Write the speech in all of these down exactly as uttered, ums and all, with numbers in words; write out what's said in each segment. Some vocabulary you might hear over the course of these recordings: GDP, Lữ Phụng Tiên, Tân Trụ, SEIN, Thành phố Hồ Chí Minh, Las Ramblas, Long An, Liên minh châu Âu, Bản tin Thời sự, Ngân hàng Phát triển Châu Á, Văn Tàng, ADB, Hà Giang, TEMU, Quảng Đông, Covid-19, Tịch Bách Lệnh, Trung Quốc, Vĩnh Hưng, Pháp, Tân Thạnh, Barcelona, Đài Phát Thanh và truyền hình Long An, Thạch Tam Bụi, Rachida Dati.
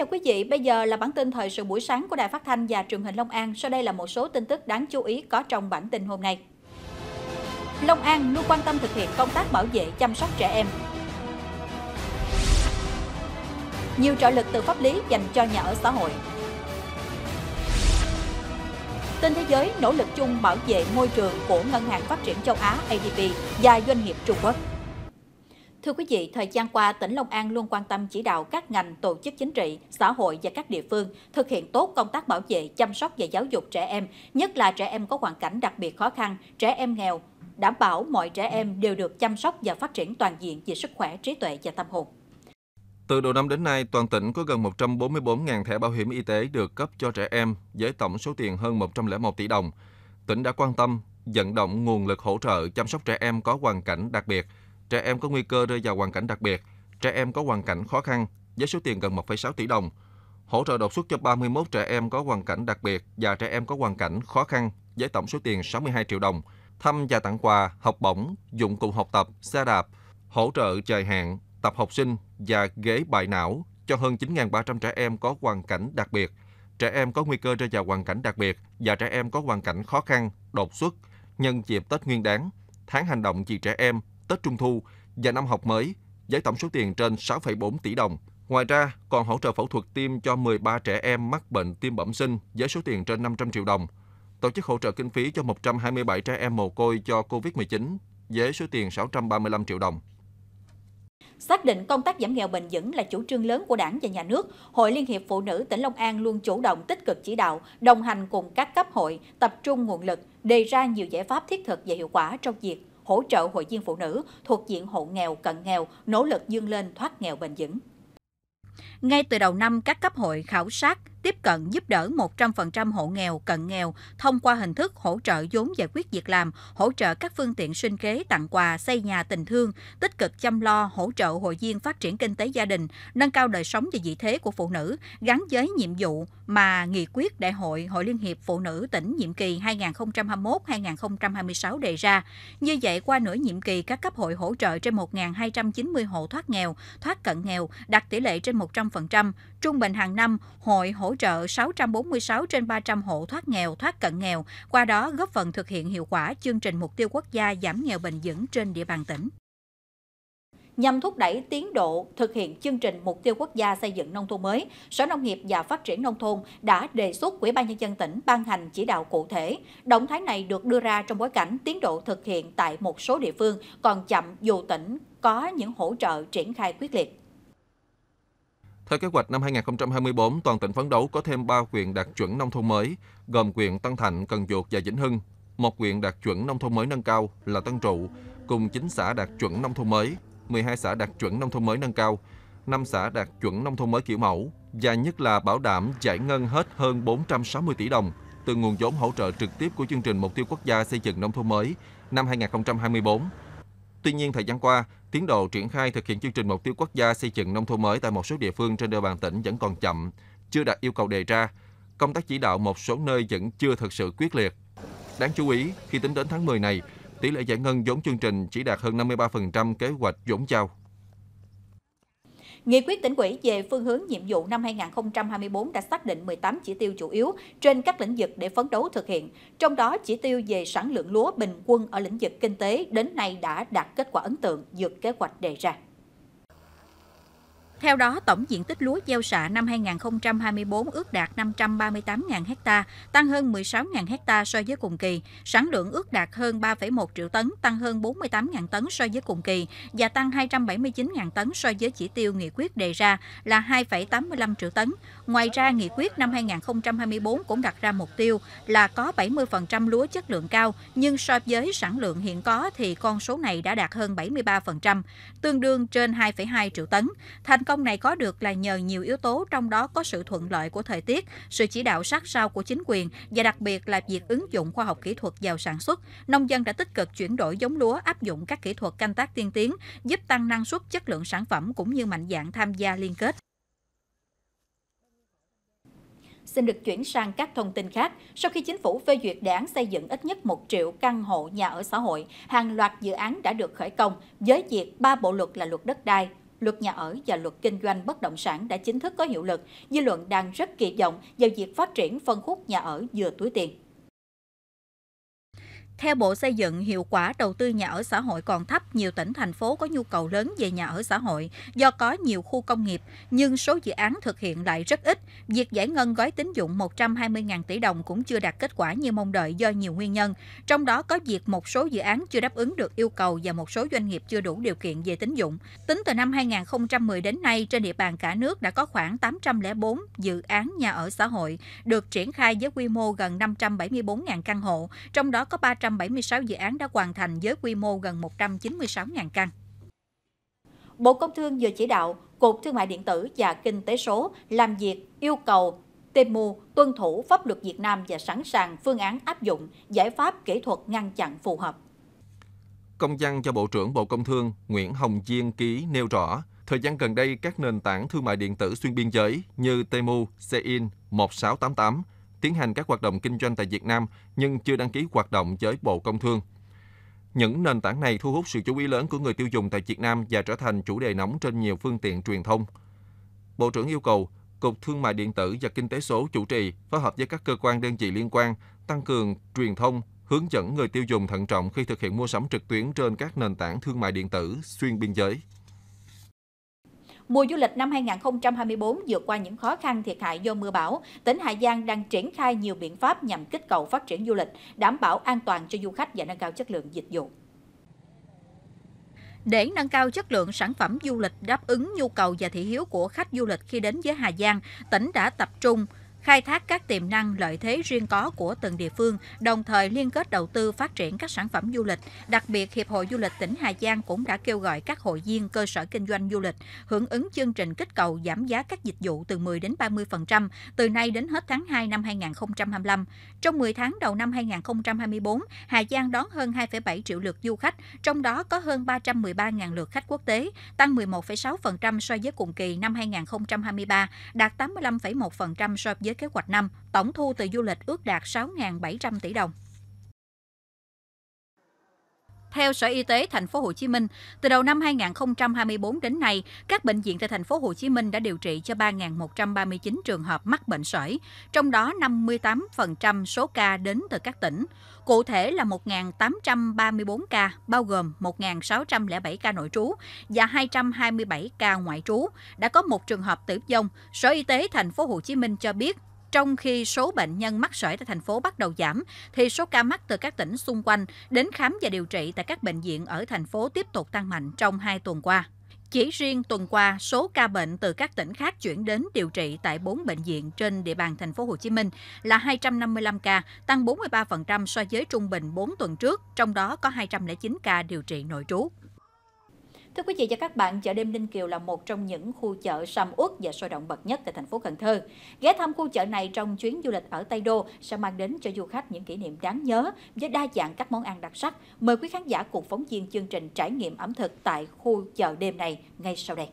chào quý vị, bây giờ là bản tin thời sự buổi sáng của Đài Phát Thanh và truyền hình Long An. Sau đây là một số tin tức đáng chú ý có trong bản tin hôm nay. Long An luôn quan tâm thực hiện công tác bảo vệ chăm sóc trẻ em. Nhiều trợ lực từ pháp lý dành cho nhà ở xã hội. Tin thế giới, nỗ lực chung bảo vệ môi trường của Ngân hàng Phát triển Châu Á A D B và doanh nghiệp Trung Quốc. Thưa quý vị, thời gian qua, tỉnh Long An luôn quan tâm chỉ đạo các ngành, tổ chức chính trị, xã hội và các địa phương thực hiện tốt công tác bảo vệ, chăm sóc và giáo dục trẻ em, nhất là trẻ em có hoàn cảnh đặc biệt khó khăn, trẻ em nghèo, đảm bảo mọi trẻ em đều được chăm sóc và phát triển toàn diện về sức khỏe, trí tuệ và tâm hồn. Từ đầu năm đến nay, toàn tỉnh có gần một trăm bốn mươi bốn nghìn thẻ bảo hiểm y tế được cấp cho trẻ em với tổng số tiền hơn một trăm lẻ một tỷ đồng. Tỉnh đã quan tâm, vận động nguồn lực hỗ trợ chăm sóc trẻ em có hoàn cảnh đặc biệt, trẻ em có nguy cơ rơi vào hoàn cảnh đặc biệt, trẻ em có hoàn cảnh khó khăn với số tiền gần một phẩy sáu tỷ đồng. Hỗ trợ đột xuất cho ba mươi mốt trẻ em có hoàn cảnh đặc biệt và trẻ em có hoàn cảnh khó khăn với tổng số tiền sáu mươi hai triệu đồng. Thăm và tặng quà, học bổng, dụng cụ học tập, xe đạp, hỗ trợ dài hạn, tập học sinh và ghế bại não cho hơn chín nghìn ba trăm trẻ em có hoàn cảnh đặc biệt, trẻ em có nguy cơ rơi vào hoàn cảnh đặc biệt và trẻ em có hoàn cảnh khó khăn, đột xuất nhân dịp Tết Nguyên Đán, tháng hành động vì trẻ em, Tết Trung Thu và năm học mới với tổng số tiền trên sáu phẩy bốn tỷ đồng. Ngoài ra, còn hỗ trợ phẫu thuật tiêm cho mười ba trẻ em mắc bệnh tim bẩm sinh với số tiền trên năm trăm triệu đồng. Tổ chức hỗ trợ kinh phí cho một trăm hai mươi bảy trẻ em mồ côi do Covid mười chín với số tiền sáu trăm ba mươi lăm triệu đồng. Xác định công tác giảm nghèo bền vững là chủ trương lớn của Đảng và Nhà nước, Hội Liên hiệp Phụ nữ tỉnh Long An luôn chủ động tích cực chỉ đạo, đồng hành cùng các cấp hội, tập trung nguồn lực, đề ra nhiều giải pháp thiết thực và hiệu quả trong việc hỗ trợ hội viên phụ nữ thuộc diện hộ nghèo, cận nghèo, nỗ lực vươn lên thoát nghèo bền vững. Ngay từ đầu năm, các cấp hội khảo sát, tiếp cận giúp đỡ một trăm phần trăm hộ nghèo, cận nghèo thông qua hình thức hỗ trợ vốn giải quyết việc làm, hỗ trợ các phương tiện sinh kế, tặng quà, xây nhà tình thương, tích cực chăm lo, hỗ trợ hội viên phát triển kinh tế gia đình, nâng cao đời sống và vị thế của phụ nữ, gắn với nhiệm vụ mà nghị quyết Đại hội Hội Liên hiệp Phụ nữ tỉnh nhiệm kỳ hai nghìn không trăm hai mươi mốt đến hai nghìn không trăm hai mươi sáu đề ra. Như vậy, qua nửa nhiệm kỳ, các cấp hội hỗ trợ trên một nghìn hai trăm chín mươi hộ thoát nghèo, thoát cận nghèo, đạt tỷ lệ trên một trăm phần trăm. Trung bình hàng năm, hội hỗ trợ sáu trăm bốn mươi sáu trên ba trăm hộ thoát nghèo, thoát cận nghèo, qua đó góp phần thực hiện hiệu quả chương trình mục tiêu quốc gia giảm nghèo bền vững trên địa bàn tỉnh. Nhằm thúc đẩy tiến độ thực hiện chương trình mục tiêu quốc gia xây dựng nông thôn mới, Sở Nông nghiệp và Phát triển Nông thôn đã đề xuất Ủy ban Nhân dân tỉnh ban hành chỉ đạo cụ thể. Động thái này được đưa ra trong bối cảnh tiến độ thực hiện tại một số địa phương còn chậm dù tỉnh có những hỗ trợ triển khai quyết liệt. Theo kế hoạch, năm hai nghìn không trăm hai mươi bốn, toàn tỉnh phấn đấu có thêm ba huyện đạt chuẩn nông thôn mới, gồm huyện Tân Thạnh, Cần Duộc và Vĩnh Hưng. Một huyện đạt chuẩn nông thôn mới nâng cao là Tân Trụ, cùng chín xã đạt chuẩn nông thôn mới, mười hai xã đạt chuẩn nông thôn mới nâng cao, năm xã đạt chuẩn nông thôn mới kiểu mẫu, và nhất là bảo đảm giải ngân hết hơn bốn trăm sáu mươi tỷ đồng từ nguồn vốn hỗ trợ trực tiếp của chương trình Mục tiêu Quốc gia xây dựng nông thôn mới năm hai nghìn không trăm hai mươi bốn. Tuy nhiên, thời gian qua, tiến độ triển khai thực hiện chương trình Mục tiêu Quốc gia xây dựng nông thôn mới tại một số địa phương trên địa bàn tỉnh vẫn còn chậm, chưa đạt yêu cầu đề ra. Công tác chỉ đạo một số nơi vẫn chưa thực sự quyết liệt. Đáng chú ý, khi tính đến tháng mười này, tỷ lệ giải ngân vốn chương trình chỉ đạt hơn năm mươi ba phần trăm kế hoạch vốn giao. Nghị quyết Tỉnh ủy về phương hướng nhiệm vụ năm hai nghìn không trăm hai mươi bốn đã xác định mười tám chỉ tiêu chủ yếu trên các lĩnh vực để phấn đấu thực hiện. Trong đó, chỉ tiêu về sản lượng lúa bình quân ở lĩnh vực kinh tế đến nay đã đạt kết quả ấn tượng vượt kế hoạch đề ra. Theo đó, tổng diện tích lúa gieo xạ năm hai nghìn không trăm hai mươi bốn ước đạt năm trăm ba mươi tám nghìn ha, tăng hơn mười sáu nghìn ha so với cùng kỳ. Sản lượng ước đạt hơn ba phẩy một triệu tấn, tăng hơn bốn mươi tám nghìn tấn so với cùng kỳ và tăng hai trăm bảy mươi chín nghìn tấn so với chỉ tiêu nghị quyết đề ra là hai phẩy tám mươi lăm triệu tấn. Ngoài ra, nghị quyết năm hai nghìn không trăm hai mươi bốn cũng đặt ra mục tiêu là có bảy mươi phần trăm lúa chất lượng cao, nhưng so với sản lượng hiện có thì con số này đã đạt hơn bảy mươi ba phần trăm, tương đương trên hai phẩy hai triệu tấn. Thành công này có được là nhờ nhiều yếu tố, trong đó có sự thuận lợi của thời tiết, sự chỉ đạo sát sao của chính quyền và đặc biệt là việc ứng dụng khoa học kỹ thuật vào sản xuất. Nông dân đã tích cực chuyển đổi giống lúa, áp dụng các kỹ thuật canh tác tiên tiến, giúp tăng năng suất, chất lượng sản phẩm cũng như mạnh dạn tham gia liên kết. Xin được chuyển sang các thông tin khác. Sau khi chính phủ phê duyệt đề án xây dựng ít nhất một triệu căn hộ nhà ở xã hội, hàng loạt dự án đã được khởi công với việc ba bộ luật là luật đất đai, luật nhà ở và luật kinh doanh bất động sản đã chính thức có hiệu lực, dư luận đang rất kỳ vọng vào việc phát triển phân khúc nhà ở vừa túi tiền. Theo Bộ Xây dựng, hiệu quả đầu tư nhà ở xã hội còn thấp, nhiều tỉnh, thành phố có nhu cầu lớn về nhà ở xã hội do có nhiều khu công nghiệp, nhưng số dự án thực hiện lại rất ít. Việc giải ngân gói tín dụng một trăm hai mươi nghìn tỷ đồng cũng chưa đạt kết quả như mong đợi do nhiều nguyên nhân. Trong đó có việc một số dự án chưa đáp ứng được yêu cầu và một số doanh nghiệp chưa đủ điều kiện về tín dụng. Tính từ năm hai nghìn không trăm mười đến nay, trên địa bàn cả nước đã có khoảng tám trăm lẻ bốn dự án nhà ở xã hội được triển khai với quy mô gần năm trăm bảy mươi bốn nghìn căn hộ, trong đó có ba trăm bảy mươi sáu dự án đã hoàn thành với quy mô gần một trăm chín mươi sáu nghìn căn. Bộ Công Thương vừa chỉ đạo Cục Thương mại Điện tử và Kinh tế số làm việc yêu cầu tê e em u tuân thủ pháp luật Việt Nam và sẵn sàng phương án áp dụng giải pháp kỹ thuật ngăn chặn phù hợp. Công văn do Bộ trưởng Bộ Công Thương Nguyễn Hồng Diên ký nêu rõ, thời gian gần đây các nền tảng thương mại điện tử xuyên biên giới như tê e em u, SEIN một sáu tám tám, tiến hành các hoạt động kinh doanh tại Việt Nam nhưng chưa đăng ký hoạt động với Bộ Công Thương. Những nền tảng này thu hút sự chú ý lớn của người tiêu dùng tại Việt Nam và trở thành chủ đề nóng trên nhiều phương tiện truyền thông. Bộ trưởng yêu cầu Cục Thương mại Điện tử và Kinh tế số chủ trì phối hợp với các cơ quan đơn vị liên quan tăng cường truyền thông, hướng dẫn người tiêu dùng thận trọng khi thực hiện mua sắm trực tuyến trên các nền tảng thương mại điện tử xuyên biên giới. Mùa du lịch năm hai nghìn không trăm hai mươi tư vượt qua những khó khăn thiệt hại do mưa bão, tỉnh Hà Giang đang triển khai nhiều biện pháp nhằm kích cầu phát triển du lịch, đảm bảo an toàn cho du khách và nâng cao chất lượng dịch vụ. Để nâng cao chất lượng sản phẩm du lịch đáp ứng nhu cầu và thị hiếu của khách du lịch khi đến với Hà Giang, tỉnh đã tập trung khai thác các tiềm năng lợi thế riêng có của từng địa phương, đồng thời liên kết đầu tư phát triển các sản phẩm du lịch. Đặc biệt, Hiệp hội Du lịch tỉnh Hà Giang cũng đã kêu gọi các hội viên cơ sở kinh doanh du lịch hưởng ứng chương trình kích cầu giảm giá các dịch vụ từ mười đến ba mươi phần trăm từ nay đến hết tháng hai năm hai nghìn không trăm hai mươi lăm. Trong mười tháng đầu năm hai nghìn không trăm hai mươi tư, Hà Giang đón hơn hai phẩy bảy triệu lượt du khách, trong đó có hơn ba trăm mười ba nghìn lượt khách quốc tế, tăng mười một phẩy sáu phần trăm so với cùng kỳ năm hai nghìn không trăm hai mươi ba, đạt tám mươi lăm phẩy một phần trăm so với kế hoạch năm. Tổng thu từ du lịch ước đạt sáu nghìn bảy trăm tỷ đồng. Theo Sở Y tế Thành phố Hồ Chí Minh, từ đầu năm hai nghìn không trăm hai mươi tư đến nay, các bệnh viện tại Thành phố Hồ Chí Minh đã điều trị cho ba nghìn một trăm ba mươi chín trường hợp mắc bệnh sởi, trong đó năm mươi tám phần trăm số ca đến từ các tỉnh. Cụ thể là một nghìn tám trăm ba mươi tư ca, bao gồm một nghìn sáu trăm lẻ bảy ca nội trú và hai trăm hai mươi bảy ca ngoại trú, đã có một trường hợp tử vong. Sở Y tế Thành phố Hồ Chí Minh cho biết, trong khi số bệnh nhân mắc sởi tại thành phố bắt đầu giảm, thì số ca mắc từ các tỉnh xung quanh đến khám và điều trị tại các bệnh viện ở thành phố tiếp tục tăng mạnh trong hai tuần qua. Chỉ riêng tuần qua, số ca bệnh từ các tỉnh khác chuyển đến điều trị tại bốn bệnh viện trên địa bàn Thành phố Hồ Chí Minh là hai trăm năm mươi lăm ca, tăng bốn mươi ba phần trăm so với trung bình bốn tuần trước, trong đó có hai trăm lẻ chín ca điều trị nội trú. Thưa quý vị và các bạn, chợ đêm Ninh Kiều là một trong những khu chợ sầm uất và sôi động bậc nhất tại thành phố Cần Thơ. Ghé thăm khu chợ này trong chuyến du lịch ở Tây Đô sẽ mang đến cho du khách những kỷ niệm đáng nhớ với đa dạng các món ăn đặc sắc. Mời quý khán giả cùng phóng viên chương trình trải nghiệm ẩm thực tại khu chợ đêm này ngay sau đây.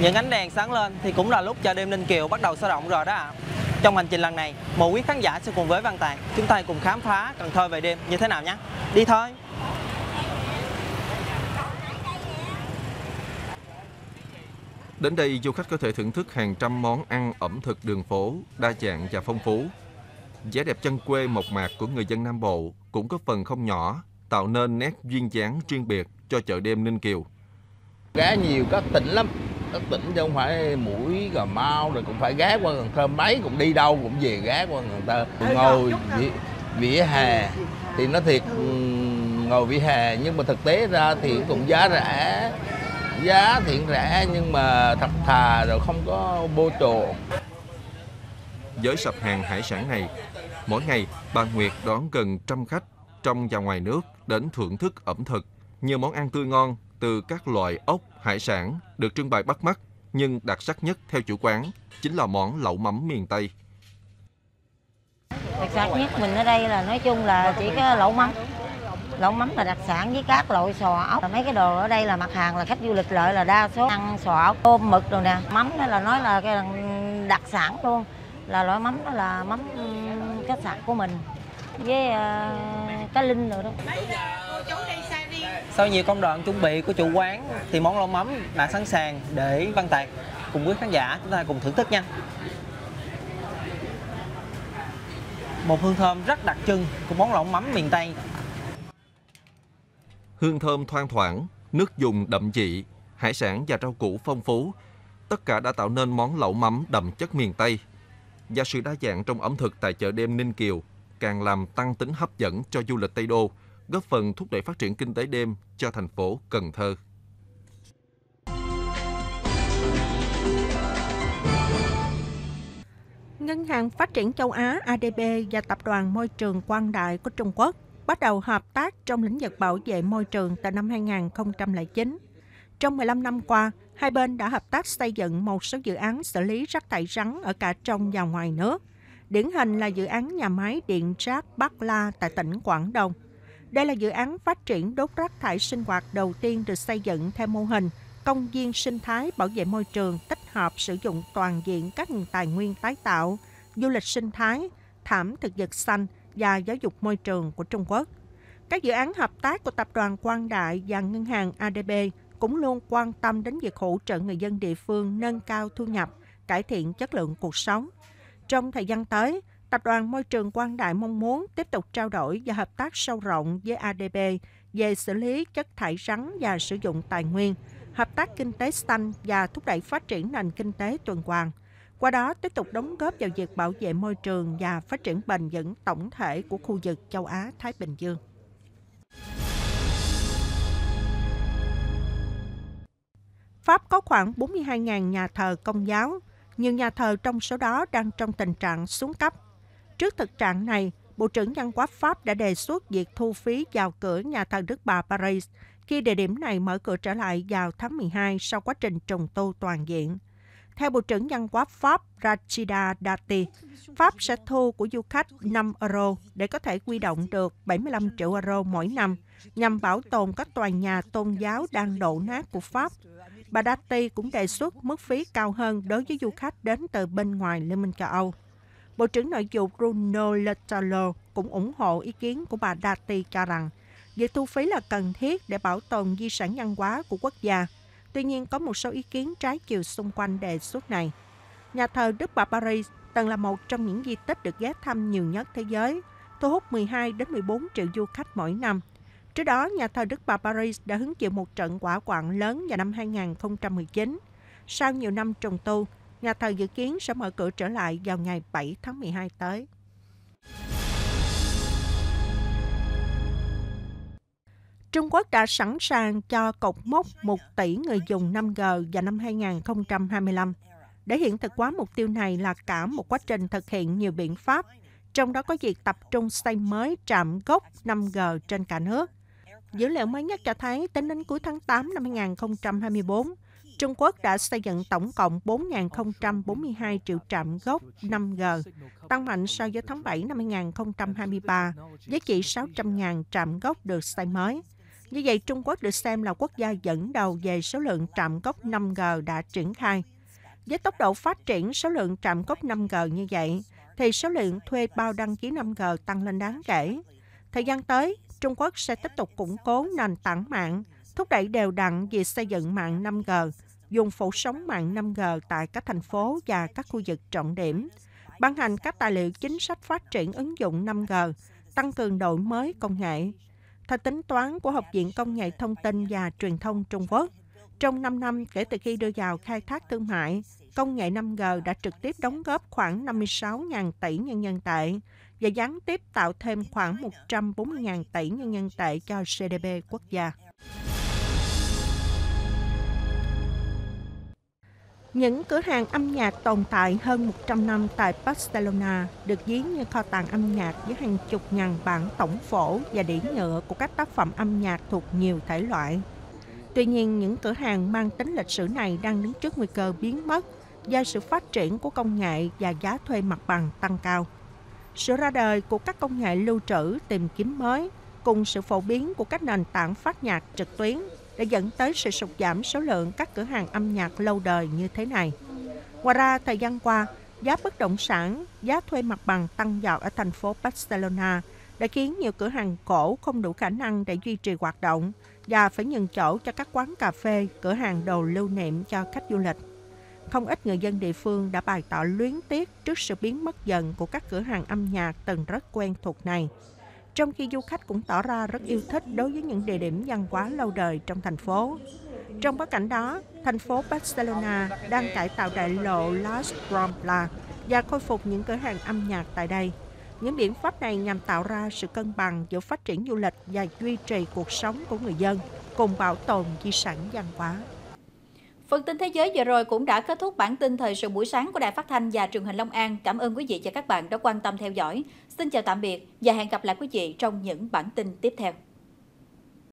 Những ánh đèn sáng lên thì cũng là lúc chợ đêm Ninh Kiều bắt đầu sôi động rồi đó ạ. À. Trong hành trình lần này, một quý khán giả sẽ cùng với Văn Tàng chúng ta cùng khám phá Cần Thơ về đêm như thế nào nhé. Đi thôi! Đến đây, du khách có thể thưởng thức hàng trăm món ăn ẩm thực đường phố, đa dạng và phong phú. Vẻ đẹp chân quê mộc mạc của người dân Nam Bộ cũng góp phần không nhỏ, tạo nên nét duyên dáng riêng biệt cho chợ đêm Ninh Kiều. Ghé nhiều các tỉnh lắm, các tỉnh chứ không phải Mũi, Cà Mau, rồi cũng phải ghé qua Cần Thơ, mấy cũng đi đâu cũng về ghé qua Cần Thơ. Ngồi vỉa hè thì nó thiệt ngồi vỉa hè, nhưng mà thực tế ra thì cũng giá rẻ. Giá thiện rẻ nhưng mà thật thà rồi không có bô trồ. Với sạp hàng hải sản này, mỗi ngày bà Nguyệt đón gần trăm khách trong và ngoài nước đến thưởng thức ẩm thực. Nhiều món ăn tươi ngon từ các loại ốc, hải sản được trưng bày bắt mắt, nhưng đặc sắc nhất theo chủ quán chính là món lẩu mắm miền Tây. Đặc sắc nhất mình ở đây là nói chung là chỉ có lẩu mắm. Lẩu mắm là đặc sản với các loại sò ốc, mấy cái đồ ở đây là mặt hàng là khách du lịch lợi là đa số ăn sò ốc, tôm mực rồi nè. Mắm đó là nói là cái đặc sản luôn, là loại mắm đó là mắm khách sạn của mình với uh, cá linh rồi đó. Bây giờ cô chú đi xa đi Sau nhiều công đoạn chuẩn bị của chủ quán thì món lẩu mắm đã sẵn sàng để Văn Tạc cùng quý khán giả chúng ta cùng thưởng thức nha. Một hương thơm rất đặc trưng của món lẩu mắm miền Tây. Hương thơm thoang thoảng, nước dùng đậm vị, hải sản và rau củ phong phú, tất cả đã tạo nên món lẩu mắm đậm chất miền Tây. Và sự đa dạng trong ẩm thực tại chợ đêm Ninh Kiều càng làm tăng tính hấp dẫn cho du lịch Tây Đô, góp phần thúc đẩy phát triển kinh tế đêm cho thành phố Cần Thơ. Ngân hàng Phát triển Châu Á A D B và Tập đoàn Môi trường Quang Đại của Trung Quốc bắt đầu hợp tác trong lĩnh vực bảo vệ môi trường từ năm hai nghìn không trăm lẻ chín. Trong mười lăm năm qua, hai bên đã hợp tác xây dựng một số dự án xử lý rác thải rắn ở cả trong và ngoài nước. Điển hình là dự án nhà máy điện rác Bắc La tại tỉnh Quảng Đông. Đây là dự án phát triển đốt rác thải sinh hoạt đầu tiên được xây dựng theo mô hình công viên sinh thái bảo vệ môi trường tích hợp sử dụng toàn diện các tài nguyên tái tạo, du lịch sinh thái, thảm thực vật xanh và giáo dục môi trường của Trung Quốc. Các dự án hợp tác của Tập đoàn Quang Đại và Ngân hàng A D B cũng luôn quan tâm đến việc hỗ trợ người dân địa phương nâng cao thu nhập, cải thiện chất lượng cuộc sống. Trong thời gian tới, Tập đoàn Môi trường Quang Đại mong muốn tiếp tục trao đổi và hợp tác sâu rộng với A D B về xử lý chất thải rắn và sử dụng tài nguyên, hợp tác kinh tế xanh và thúc đẩy phát triển nền kinh tế tuần hoàn. Qua đó, tiếp tục đóng góp vào việc bảo vệ môi trường và phát triển bền vững tổng thể của khu vực châu Á-Thái Bình Dương. Pháp có khoảng bốn mươi hai nghìn nhà thờ công giáo. Nhiều nhà thờ trong số đó đang trong tình trạng xuống cấp. Trước thực trạng này, Bộ trưởng Văn hóa Pháp đã đề xuất việc thu phí vào cửa nhà thờ Đức Bà Paris khi địa điểm này mở cửa trở lại vào tháng mười hai sau quá trình trùng tu toàn diện. Theo Bộ trưởng Văn hóa Pháp Rachida Dati, Pháp sẽ thu của du khách năm euro để có thể huy động được bảy mươi lăm triệu euro mỗi năm nhằm bảo tồn các tòa nhà tôn giáo đang đổ nát của Pháp. Bà Dati cũng đề xuất mức phí cao hơn đối với du khách đến từ bên ngoài Liên minh châu Âu. Bộ trưởng Nội vụ Bruno Le Maire cũng ủng hộ ý kiến của bà Dati cho rằng việc thu phí là cần thiết để bảo tồn di sản văn hóa của quốc gia. Tuy nhiên, có một số ý kiến trái chiều xung quanh đề xuất này. Nhà thờ Đức Bà Paris từng là một trong những di tích được ghé thăm nhiều nhất thế giới, thu hút mười hai đến mười bốn triệu du khách mỗi năm. Trước đó, nhà thờ Đức Bà Paris đã hứng chịu một trận hỏa hoạn lớn vào năm hai nghìn không trăm mười chín. Sau nhiều năm trùng tu, nhà thờ dự kiến sẽ mở cửa trở lại vào ngày bảy tháng mười hai tới. Trung Quốc đã sẵn sàng cho cột mốc một tỷ người dùng năm G vào năm hai nghìn không trăm hai mươi lăm. Để hiện thực hóa mục tiêu này là cả một quá trình thực hiện nhiều biện pháp, trong đó có việc tập trung xây mới trạm gốc năm G trên cả nước. Dữ liệu mới nhất cho thấy tính đến cuối tháng tám năm hai nghìn không trăm hai mươi bốn, Trung Quốc đã xây dựng tổng cộng bốn nghìn không trăm bốn mươi hai triệu trạm gốc năm G, tăng mạnh so với tháng bảy năm hai nghìn không trăm hai mươi ba, với chỉ sáu trăm nghìn trạm gốc được xây mới. Như vậy, Trung Quốc được xem là quốc gia dẫn đầu về số lượng trạm gốc năm G đã triển khai. Với tốc độ phát triển số lượng trạm gốc năm G như vậy, thì số lượng thuê bao đăng ký năm G tăng lên đáng kể. Thời gian tới, Trung Quốc sẽ tiếp tục củng cố nền tảng mạng, thúc đẩy đều đặn việc xây dựng mạng năm G, dùng phủ sóng mạng năm G tại các thành phố và các khu vực trọng điểm, ban hành các tài liệu chính sách phát triển ứng dụng năm G, tăng cường đổi mới công nghệ. Theo tính toán của Học viện Công nghệ Thông tin và Truyền thông Trung Quốc, trong năm năm kể từ khi đưa vào khai thác thương mại, công nghệ năm G đã trực tiếp đóng góp khoảng năm mươi sáu nghìn tỷ nhân dân tệ và gián tiếp tạo thêm khoảng một trăm bốn mươi nghìn tỷ nhân dân tệ cho G D P quốc gia. Những cửa hàng âm nhạc tồn tại hơn một trăm năm tại Barcelona được ví như kho tàng âm nhạc với hàng chục ngàn bản tổng phổ và đĩa nhựa của các tác phẩm âm nhạc thuộc nhiều thể loại. Tuy nhiên, những cửa hàng mang tính lịch sử này đang đứng trước nguy cơ biến mất do sự phát triển của công nghệ và giá thuê mặt bằng tăng cao. Sự ra đời của các công nghệ lưu trữ tìm kiếm mới cùng sự phổ biến của các nền tảng phát nhạc trực tuyến đã dẫn tới sự sụt giảm số lượng các cửa hàng âm nhạc lâu đời như thế này. Ngoài ra, thời gian qua, giá bất động sản, giá thuê mặt bằng tăng dọt ở thành phố Barcelona đã khiến nhiều cửa hàng cổ không đủ khả năng để duy trì hoạt động và phải nhường chỗ cho các quán cà phê, cửa hàng đồ lưu niệm cho khách du lịch. Không ít người dân địa phương đã bày tỏ luyến tiếc trước sự biến mất dần của các cửa hàng âm nhạc từng rất quen thuộc này, trong khi du khách cũng tỏ ra rất yêu thích đối với những địa điểm văn hóa lâu đời trong thành phố. Trong bối cảnh đó, thành phố Barcelona đang cải tạo đại lộ Las Ramblas và khôi phục những cửa hàng âm nhạc tại đây. Những biện pháp này nhằm tạo ra sự cân bằng giữa phát triển du lịch và duy trì cuộc sống của người dân, cùng bảo tồn di sản văn hóa. Phần tin thế giới vừa rồi cũng đã kết thúc bản tin thời sự buổi sáng của Đài Phát Thanh và truyền hình Long An. Cảm ơn quý vị và các bạn đã quan tâm theo dõi. Xin chào tạm biệt và hẹn gặp lại quý vị trong những bản tin tiếp theo.